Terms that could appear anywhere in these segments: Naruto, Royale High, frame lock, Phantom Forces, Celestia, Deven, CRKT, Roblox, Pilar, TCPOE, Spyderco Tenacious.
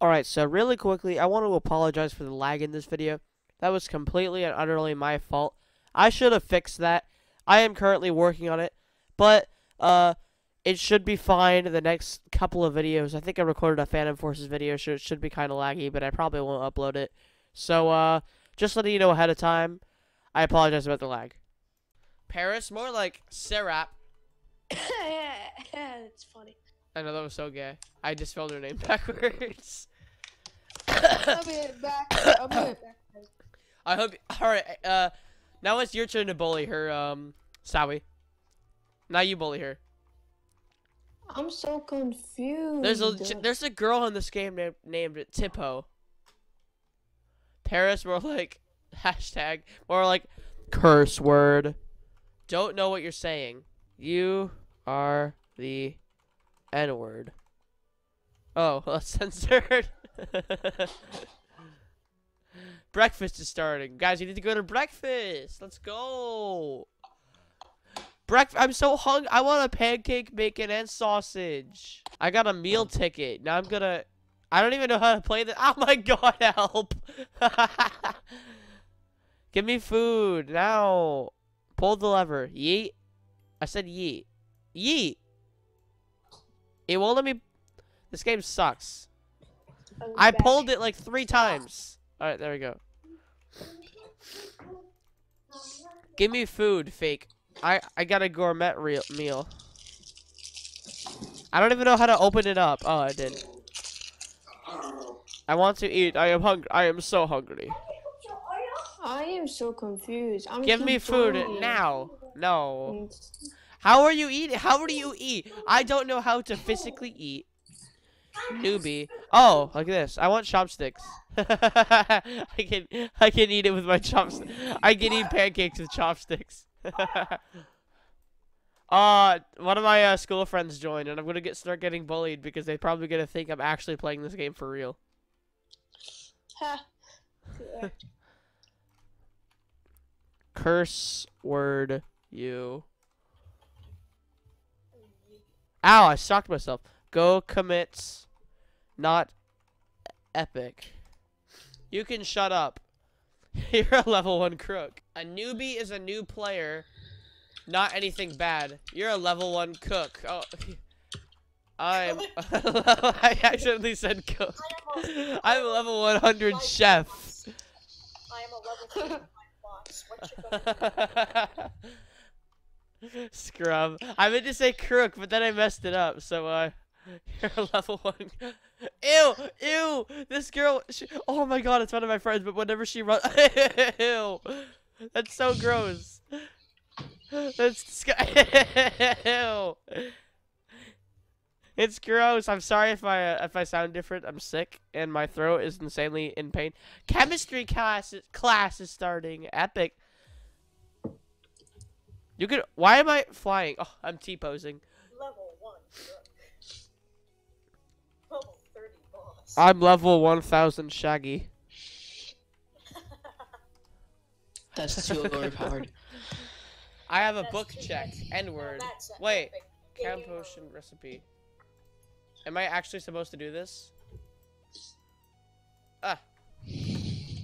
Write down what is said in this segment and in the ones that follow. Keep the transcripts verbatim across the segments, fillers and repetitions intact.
Alright, so really quickly, I want to apologize for the lag in this video. That was completely and utterly my fault. I should have fixed that. I am currently working on it, but uh, it should be fine in the next couple of videos. I think I recorded a Phantom Forces video, so it should be kind of laggy, but I probably won't upload it. So uh, just letting you know ahead of time, I apologize about the lag. Paris, more like Serap. It's funny. I know, that was so gay. I just spelled her name backwards. I'll be back. I'll be back. I hope. All right. Uh, now it's your turn to bully her, um, Sawi. Now you bully her. I'm so confused. There's a there's a girl in this game named named Tipo. Paris, more like hashtag, more like curse word. Don't know what you're saying. You are the N-word. Oh, well, that's censored. Breakfast is starting. Guys, you need to go to breakfast. Let's go. Breakf- I'm so hungry. I want a pancake, bacon, and sausage. I got a meal ticket. Now I'm gonna... I don't even know how to play this. Oh my god, help. Give me food. Now. Pull the lever. Yeet. I said yeet. Yeet. It won't let me... This game sucks. I'm I back. pulled it like three times. Alright, there we go. Give me food, fake. I, I got a gourmet real meal. I don't even know how to open it up. Oh, I did. I want to eat. I am hungry. I am so hungry. I am so confused. I'm Give me food dying. now. No. How are you eating? How do you eat? I don't know how to physically eat. Newbie. Oh, look at this. I want chopsticks. I can I can eat it with my chopsticks. I can eat pancakes with chopsticks. uh, one of my uh, school friends joined, and I'm gonna get start getting bullied because they're probably gonna think I'm actually playing this game for real. Curse word you. Ow, I shocked myself. Go commits. Not epic. You can shut up. You're a level one crook. A newbie is a new player. Not anything bad. You're a level one cook. Oh, I'm... I accidentally said cook. I'm a level one hundred chef. I am a level one hundred boss. What you Scrub. I meant to say crook, but then I messed it up. So, uh, you're a level one. Ew, ew. This girl. She, oh my god, it's one of my friends. But whenever she runs, ew. That's so gross. That's disgusting. It's gross. I'm sorry if I uh, if I sound different. I'm sick and my throat is insanely in pain. Chemistry class class is starting. Epic. You could. Why am I flying? Oh, I'm T-posing. Level one. Level thirty boss. I'm level one thousand Shaggy. That's too overpowered. I have a that's book check. N word. No, wait. Camp potion recipe. Am I actually supposed to do this? Ah.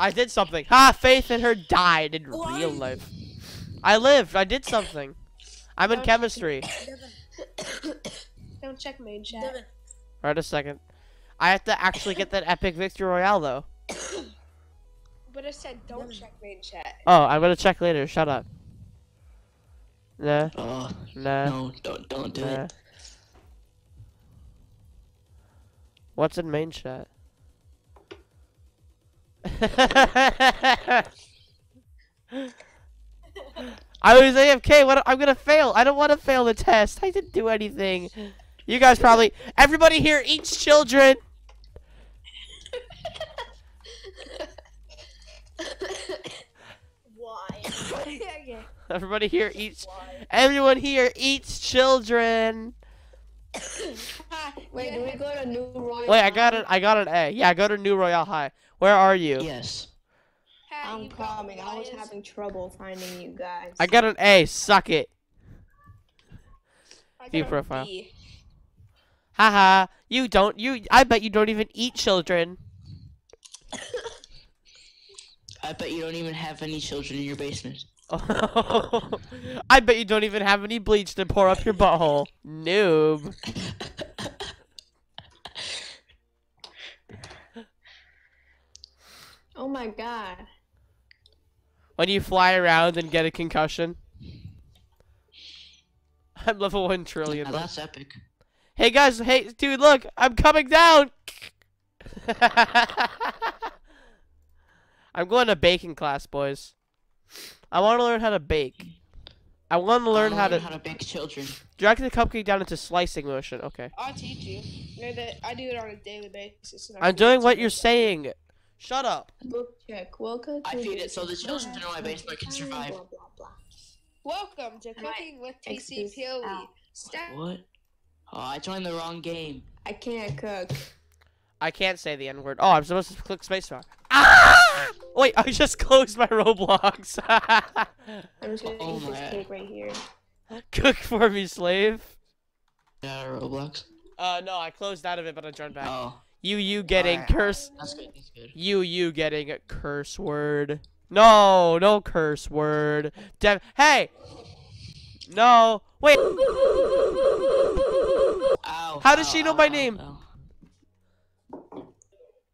I did something. Ha! Ah, Faith and her died in what? real life. I lived. I did something. I'm in Don't chemistry. Don't check me, Jack. Right a second. I have to actually get that epic victory royale, though. But I said don't Devin. check me in chat. Oh, I'm gonna check later. Shut up. Nah. Oh, nah. No, don't, don't do nah. it. What's in main chat? I was A F K. What? I'm gonna fail. I don't want to fail the test. I didn't do anything. You guys probably. Everybody here eats children. Why? Everybody here eats. Why? Everyone here eats children. Wait, do we go to New Royale? Wait, I got an. I got an A. Yeah, go to New Royale High. Where are you? Yes. I'm coming. I was having trouble finding you guys. I got an A. Suck it. View profile. B. Haha, you don't, you, I bet you don't even eat children. I bet you don't even have any children in your basement. I bet you don't even have any bleach to pour up your butthole. Noob. Oh my god. When you fly around and get a concussion. I'm level one trillion. Oh, that's epic. Hey guys, hey dude, look, I'm coming down. I'm going to baking class, boys. I want to learn how to bake. I want to learn how to how to bake children. Drag the cupcake down into slicing motion. Okay. I'll teach you. No, that I do it on a daily basis. I'm doing what you're saying. Shut up. Book check. Welcome. I feed it so the children in my basement can survive. Blah, blah, blah. Welcome to Cooking with T C P O E. What? Oh, I joined the wrong game. I can't cook. I can't say the N word. Oh, I'm supposed to click spacebar. Ah! Wait, I just closed my Roblox. I'm just gonna oh eat this cake right here. Cook for me, slave. Yeah, Roblox. Uh, no, I closed out of it, but I joined back. Oh. You, you getting right. curse. That's good. That's good. You, you getting a curse word. No, no curse word. Dev. Hey. No. Wait. Ow, How does ow, she know ow, my name? Ow, ow.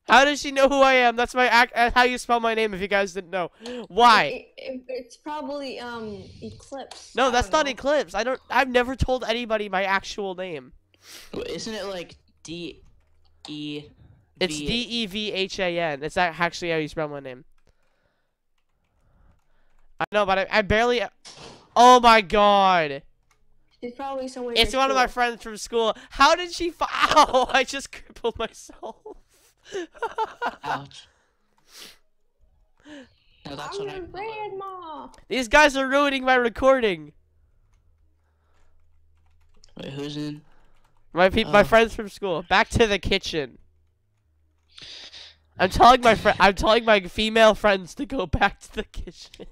How does she know who I am? That's my act. That's how you spell my name. If you guys didn't know, why? It, it, it's probably um Eclipse. No, that's not know. Eclipse. I don't. I've never told anybody my actual name. Isn't it like D? E -V it's D E V H A N. It's that actually how you spell my name. I know, but I, I barely. Oh my god! It's probably someone. It's one school. of my friends from school. How did she? Fi Ow! I just crippled myself. Ouch! No, that's I'm what your I grandma. These guys are ruining my recording. Wait, who's in? My pe oh. my friends from school. Back to the kitchen. I'm telling my friend. I'm telling my female friends to go back to the kitchen.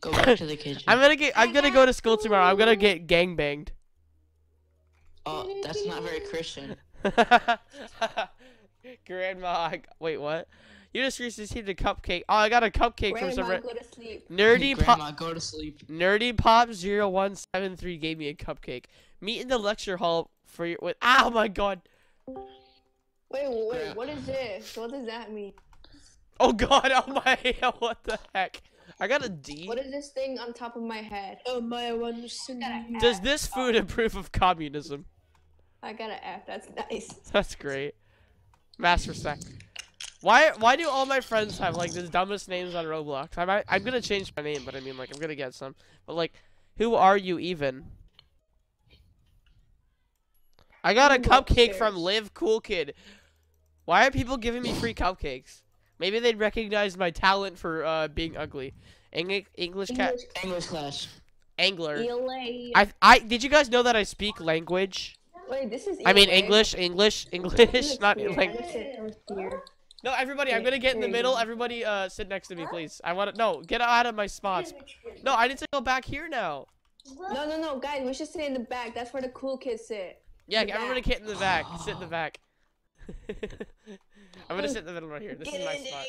Go back to the kitchen. I'm gonna get. I'm gonna go to school tomorrow. I'm gonna get gangbanged. Oh, that's not very Christian. Grandma, I, wait, what? You just received a cupcake. Oh, I got a cupcake Grandma, from some go to sleep. nerdy pop. Grandma, go to sleep. Nerdy pop zero one seven three gave me a cupcake. Meet in the lecture hall for your. With, oh my god. Wait, wait, yeah. What is this? What does that mean? Oh god, oh my, what the heck? I got a D. What is this thing on top of my head? Oh my, one. Does this food oh. approve of communism? I got an F. That's nice. That's great. Mass respect. Why? Why do all my friends have like the dumbest names on Roblox? I might, I'm gonna change my name, but I mean, like, I'm gonna get some. But like, who are you even? I got a cupcake from Live Cool Kid. Why are people giving me free cupcakes? Maybe they'd recognize my talent for uh, being ugly. Eng English cat. English class. Angler. E L A. I I did you guys know that I speak language? Wait, this is E L A. I mean English, English, English, not language. No, everybody, I'm gonna get in the middle. Everybody, uh, sit next to me, please. I want to. No, get out of my spots. No, I need to go back here now. No, no, no, guys, we should sit in the back. That's where the cool kids sit. Yeah, everybody get in the back. Sit in the back. I'm gonna sit in the middle right here. This is my spot.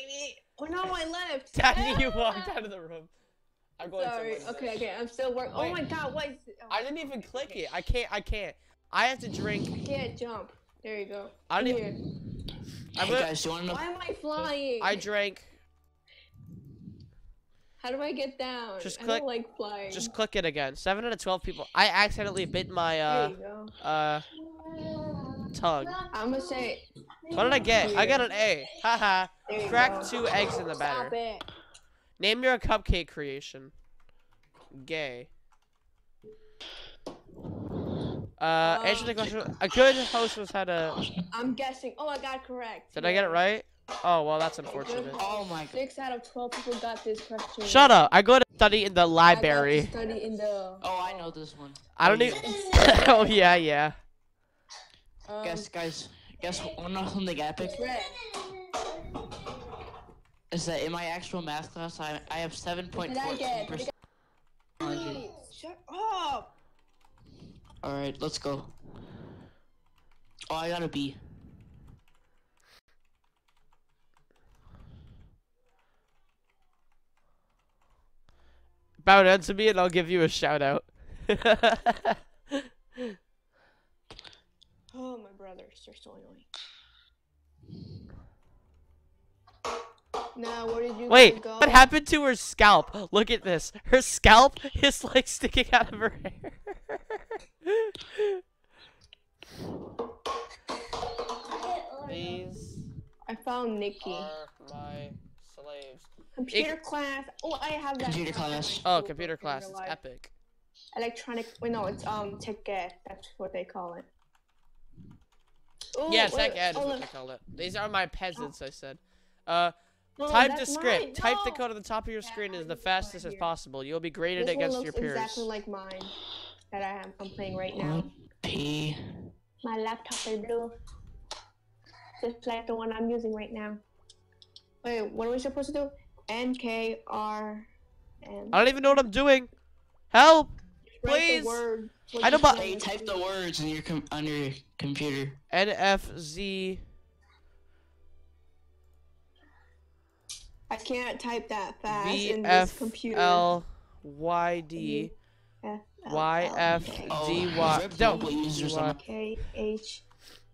We're not on my left. Daddy, you walked out of the room. I'm going. Sorry. Okay, okay. I'm still working. Oh my god, what? I didn't even click it. I can't. I can't. I have to drink. I can't jump. There you go. I didn't even. Hey guys, you wanna know? Why am I flying? I drank. How do I get down? Just click. I don't like flying. Just click it again. Seven out of twelve people. I accidentally bit my uh uh tongue. I'm gonna say. What did I get? I got an A. Haha. Crack two eggs in the batter. Stop it. Name your cupcake creation. Gay. Uh, um, answer the question. A good host was how to. I'm guessing. Oh, I got correct. Did yeah. I get it right? Oh well, that's unfortunate. Oh my god. Six out of twelve people got this question. Shut up! I go to study in the library. I got to study in the. Oh, I know this one. I don't even. Oh yeah, yeah. Um, guess guys, guess one of them they got epic. Is that in my actual math class? I I have seven point four percent. Shut up. All right, let's go. Oh, I got a B. Bow down to me and I'll give you a shout out. Oh, my brothers, they're so annoying. Now, where did you Wait, go? What happened to her scalp? Look at this. Her scalp is like sticking out of her hair. These I found Nikki. Are my slaves. Computer it, class. Oh, I have that. Computer class. Oh, computer class. It's epic. Electronic. Wait, no, it's um tech ed. That's what they call it. Ooh, yeah, tech ed is what they call it. These are my peasants. Oh. I said. Uh. No, type the script. No. Type the code on the top of your yeah, screen as the fastest as possible. You'll be graded this against one looks your peers. Exactly like mine that I am. I'm playing right now. P. My laptop is blue. Just like the one I'm using right now. Wait, what are we supposed to do? N K R N. I don't even know what I'm doing. Help! Please. I don't. But you type the words on your com on your computer. N F Z. I can't type that fast in this computer. V F L Y D Y F D Y F K H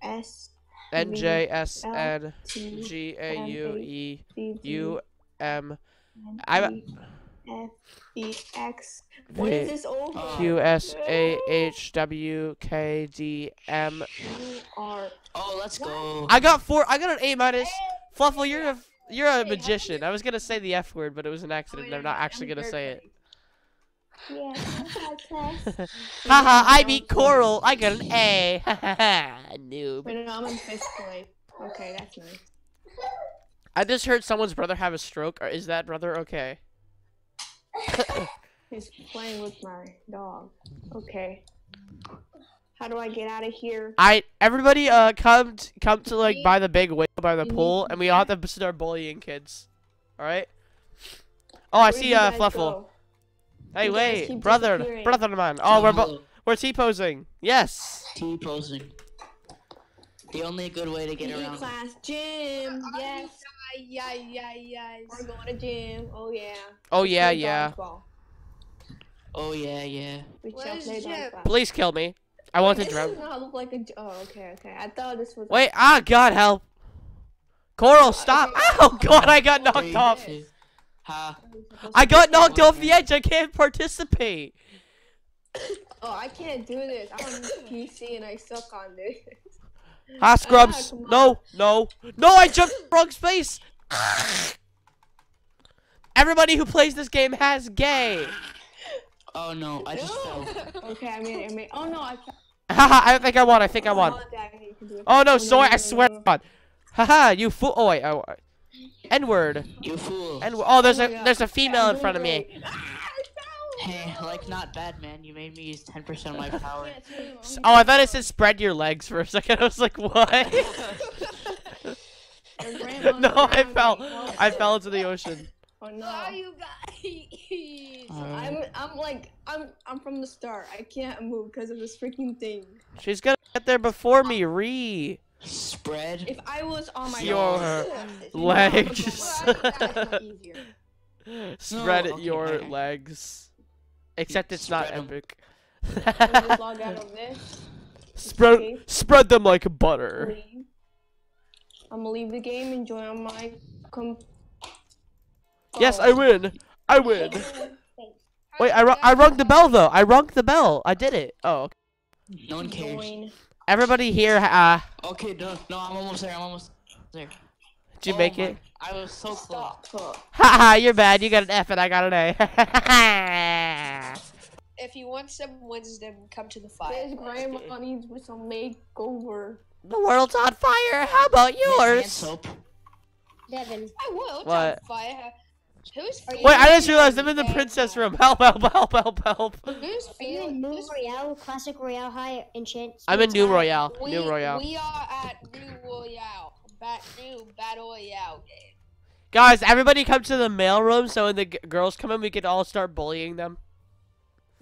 S N J S N G A U E U M I'm F E X. What is this over? Q S A H W K D M R. Oh, let's go. I got four. I got an A minus. Fluffle, you're a You're a magician. I was gonna say the F word, but it was an accident. I'm not actually gonna say it. Yeah. Haha! I beat Coral. I got an A. Haha! Noob. Wait, no, I'm in fifth grade. Okay, that's nice. I just heard someone's brother have a stroke. Or is that brother okay? He's playing with my dog. Okay. How do I get out of here? I everybody uh come t come to like by the big window by the pool, and we all have to start bullying kids. All right. Oh, I see uh Fluffle. Hey, wait, brother, brother man. Oh, we're bo we're T-posing. Yes. T-posing. The only good way to get around. Class gym. Yes. Yeah, yeah, yeah. We're going to gym. Oh yeah. Oh yeah, yeah. Oh yeah, yeah. Please kill me. I want to drown. This does not look like a. Oh, okay, okay. I thought this was. Wait! Ah, God help! Coral, stop! Oh God, I got knocked off. Ha! I got knocked off the edge. I can't participate. Oh, I can't do this. I'm on P C and I suck on this. Ha, scrubs! No, no, no! I jumped wrong space. Everybody who plays this game has gay. Oh no! I just fell. Okay, I mean, I mean. Oh no! I. Haha! I think I won. I think I won. Oh no! Sorry, I swear on. Haha! You fool! Oh wait! Oh, N-word. You fool. N-word. Oh, there's a there's a female in front of me. Hey, like not bad, man. You made me use ten percent of my power. Oh, I thought it said spread your legs for a second. I was like, what? No, I fell. I fell into the ocean. Oh no! Oh, you guys. Um, I'm, I'm like, I'm, I'm from the start. I can't move because of this freaking thing. She's gonna get there before me. Re. Spread. If I was on my your legs. Spread no, okay, your okay. legs. Except it's spread not em. epic. Log out on this. Spread, okay. spread them like butter. Leave. I'm gonna leave the game and join on my com. Yes, I win. I win. Wait, I I rung the bell though. I rung the bell. I did it. Oh. Okay. No one cares. Everybody here. Uh, okay, no, no, I'm almost there. I'm almost there. Did you oh make my, it? I was so close. Haha, you're bad. You got an F and I got an A. If you want some wisdom, come to the fire. His grandma needs some makeover. The world's on fire. How about yours? Devin. I will. What? Fire. Who's Wait, I just realized I'm in the princess room. Help, help, help, help, help. Who's feeling New Royale, Classic Royale High, Enchant? I'm in New Royale. We, New Royale. We are at New Royale. Bat New Battle Royale game. Guys, everybody come to the mail room so when the g girls come in, we can all start bullying them.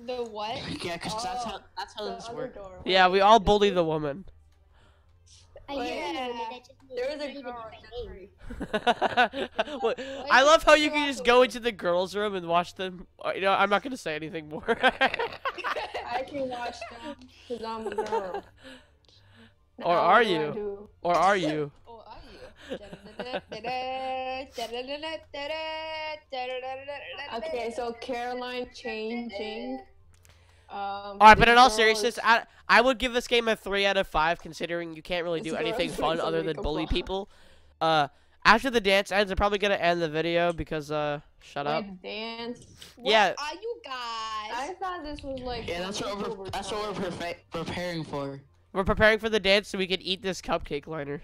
The what? Yeah, because oh, that's how, that's how this works. Yeah, we all bully the woman. I yeah. There was a girl just What? I love how you can just go into the girls' room and watch them. You know, I'm not gonna say anything more. I can watch them because I'm a girl. Now or are you? Or are you? Or are you? Okay, so Caroline changing. Um, Alright, but in all seriousness, I, I would give this game a three out of five, considering you can't really do anything fun other than bully people. Uh, after the dance ends, I'm probably gonna end the video because, uh, shut up. Dance. Yeah. What are you guys? I thought this was like... Yeah, that's what we're, that's what we're pre preparing for. We're preparing for the dance so we can eat this cupcake liner.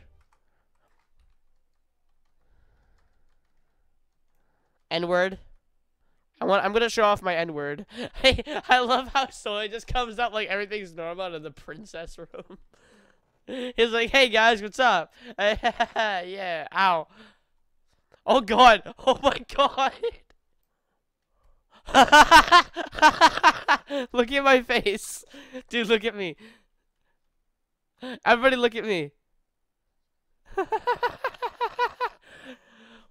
N-word. I want, I'm gonna show off my N-word. I, I love how Soy just comes up like everything's normal out of the princess room. He's like, hey guys, what's up? Yeah, ow. Oh god, oh my god. Look at my face. Dude, look at me. Everybody look at me.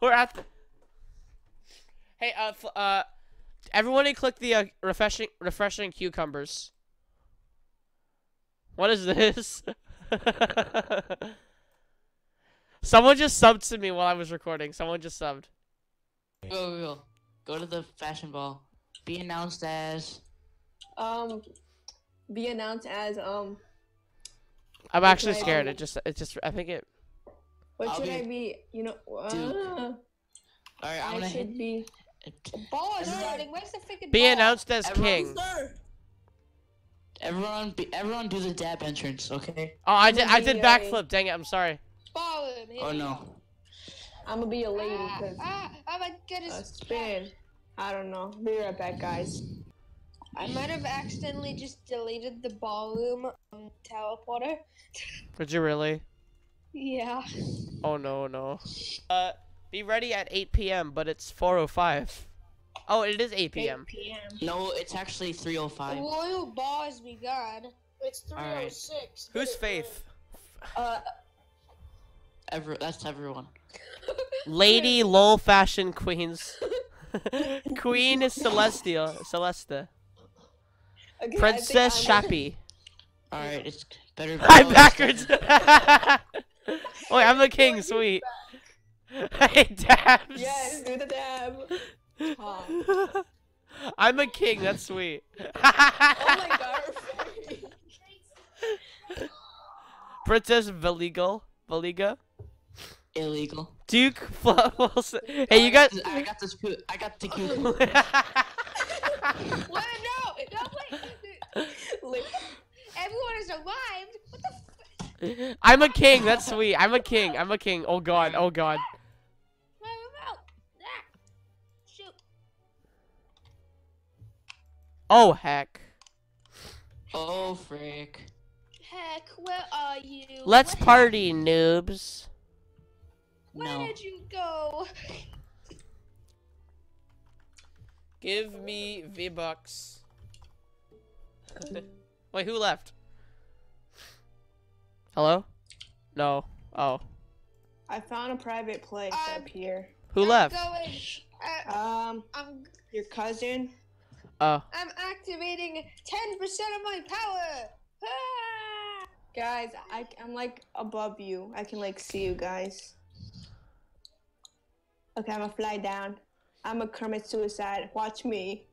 We're at the... Hey, uh, f uh, everyone click the, uh, refreshing, refreshing cucumbers. What is this? Someone just subbed to me while I was recording. Someone just subbed. Go, go, go. Go to the fashion ball. Be announced as... Um, be announced as, um... I'm actually scared. It just, it just, I think it. What should I be? You know, uh, all right. I'm gonna hit be. Ball is starting. Where's the freaking ball? Be announced as king. Everyone, be, everyone, do the dab entrance, okay? Oh, I did, I did backflip. Dang it, I'm sorry. Ball. Oh no. I'm gonna be a lady. Ah, I'm a good spin. I don't know. Be right back, guys. I might have accidentally just deleted the ballroom um, teleporter. Did you really? Yeah. Oh no no. Uh, be ready at eight P M but it's four oh five. Oh, it is eight P M No, it's actually three oh five. The royal ball has begun. It's three oh six. Right. Who's Faith? Uh, every that's everyone. Lady Lol Fashion Queens. Queen is Celestia. Celesta. Okay, Princess Shappy. Alright, it's better. I'm backwards! Wait, I'm the king, sweet. Hey, dabs! Yes, do the dab! Huh. I'm a king, that's sweet. Oh my god, Princess Valigal. Valiga? Illegal. Duke Flo Wilson. Hey, you guys. I got this. I got the cucumber. What? No! No, wait! Like, everyone is alive! What the f- I'm a king, that's sweet. I'm a king, I'm a king. Oh god, oh god. No, no, no. Shoot. Oh heck. Oh frick. Heck, where are you? Let's what party, noobs. Where no. did you go? Give me V-Bucks. Wait, who left? Hello? No. Oh. I found a private place um, up here. Who I'm left? Going, uh, um, I'm, your cousin. Oh. Uh, I'm activating ten percent of my power. Ah! Guys, I, I'm like above you. I can like see you guys. Okay, I'm gonna fly down. I'm a Kermit suicide. Watch me.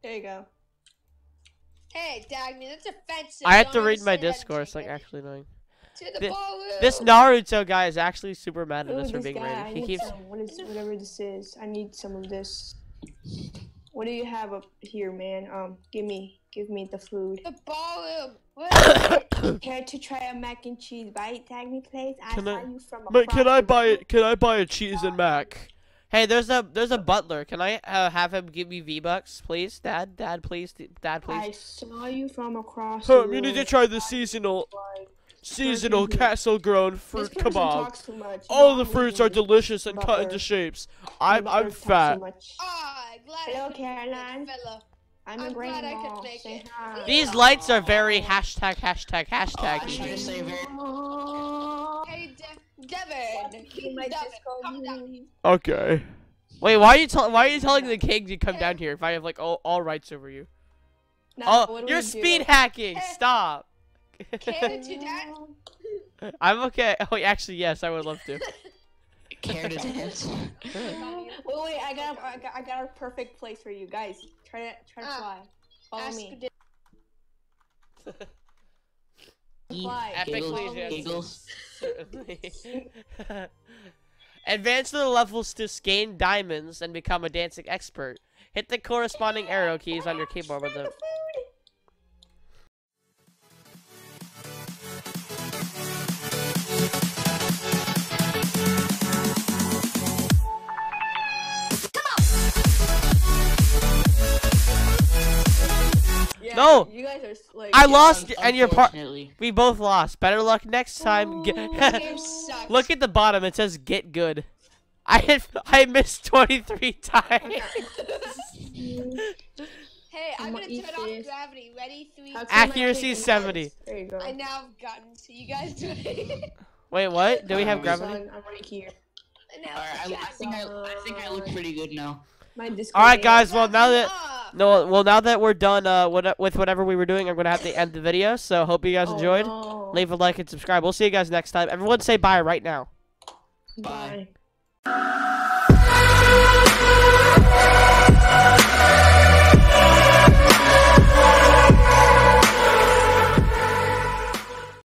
There you go. Hey, Dagny, that's offensive. I have to read my discourse, like actually knowing. Th this Naruto guy is actually super mad at Ooh, us for being guy, raided. He keeps. Some, what is, whatever this is, I need some of this. What do you have up here, man? Um, give me, give me the food. The ballroom. Care to try a mac and cheese bite? Tag me, please. I can saw I, you from. But can I buy it? Can I buy a cheese and mac? Hey, there's a there's a butler. Can I uh, have him give me V-Bucks, please, Dad? Dad, please, Dad, please. I saw you from across. Huh, the you room. Need to try the seasonal. seasonal castle-grown fruit kebab. All the fruits are delicious and cut into shapes. I'm I'm fat. Hello, Caroline. I'm, I'm a glad I could make it. Hi. These lights are very hashtag, hashtag, hashtag. Oh, hey, De Devin. Devin, come down here. Okay. Wait, why are you telling? Why are you telling the king to come hey. down here if I have like all, all rights over you? No, oh, you're speed do? hacking. Hey. Stop. Care to dance? I'm okay. Oh, actually, yes, I would love to. Care to dance? Wait, wait, I got, I got, I got a perfect place for you guys. Try to, try to uh, fly. Follow me. Fly. Epically, yes. Advance the levels to scan diamonds and become a dancing expert. Hit the corresponding arrow keys on your keyboard with the. No, you guys are, like, I lost, and your part. We both lost. Better luck next time. Ooh, get Look at the bottom. It says "get good." I hit, I missed twenty-three times. Hey, I'm gonna turn off gravity. Ready? Three. Accuracy is seventy. There you go. I now have gotten to you guys doing. Wait, what? Do we have gravity? I'm right here. Now All right, I, I think I, I think I look pretty good now. All right, guys. Well, now that. No, well, now that we're done uh, what, with whatever we were doing, I'm going to have to end the video. So, hope you guys enjoyed. Oh, no. Leave a like and subscribe. We'll see you guys next time. Everyone say bye right now. Bye. Bye.